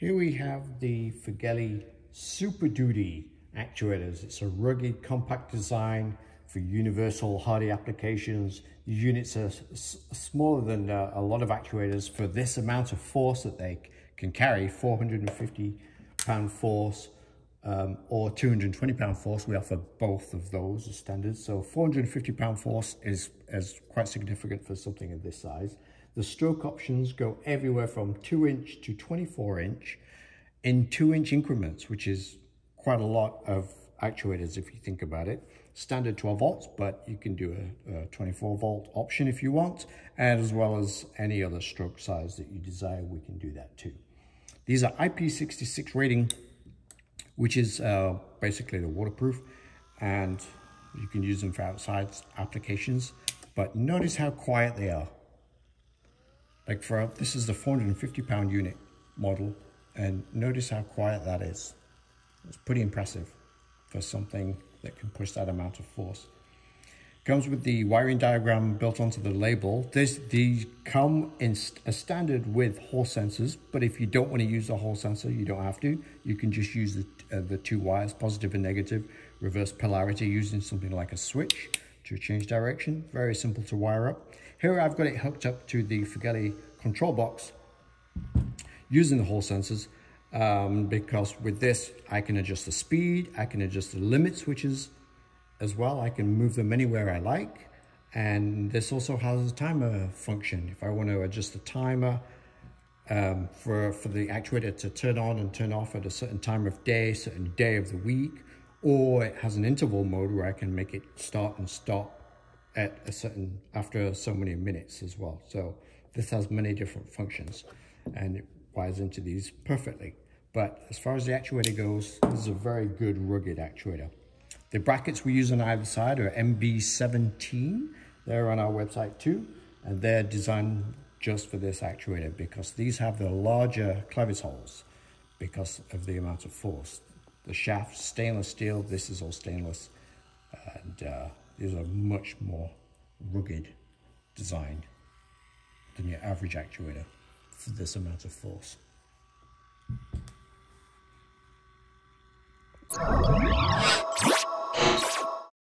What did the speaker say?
Here we have the Firgelli Super Duty actuators. It's a rugged, compact design for universal hardy applications. The units are smaller than a lot of actuators for this amount of force that they can carry, 450-pound force or 220-pound force. We offer both of those as standards. So 450-pound force is quite significant for something of this size. The stroke options go everywhere from 2-inch to 24-inch in 2-inch increments, which is quite a lot of actuators if you think about it. Standard 12 volts, but you can do a 24-volt option if you want, and as well as any other stroke size that you desire, we can do that too. These are IP66 rating, which is basically the waterproof, and you can use them for outside applications. But notice how quiet they are. Like this is the 450-pound unit model, and notice how quiet that is. It's pretty impressive for something that can push that amount of force. Comes with the wiring diagram built onto the label. These come in a standard with Hall sensors, but if you don't want to use the Hall sensor, you don't have to. You can just use the two wires, positive and negative, reverse polarity, using something like a switch to change direction. Very simple to wire up. Here I've got it hooked up to the Firgelli control box using the Hall sensors. Because with this, I can adjust the speed, I can adjust the limit switches as well. I can move them anywhere I like. And this also has a timer function. If I want to adjust the timer for the actuator to turn on and turn off at a certain time of day, certain day of the week, or it has an interval mode where I can make it start and stop at a certain, after so many minutes as well. So this has many different functions, and it wires into these perfectly. But as far as the actuator goes, this is a very good rugged actuator. The brackets we use on either side are MB17. They're on our website too, and they're designed just for this actuator because these have the larger clevis holes because of the amount of force. The shaft, stainless steel, this is all stainless, and these are much more rugged design than your average actuator for this amount of force.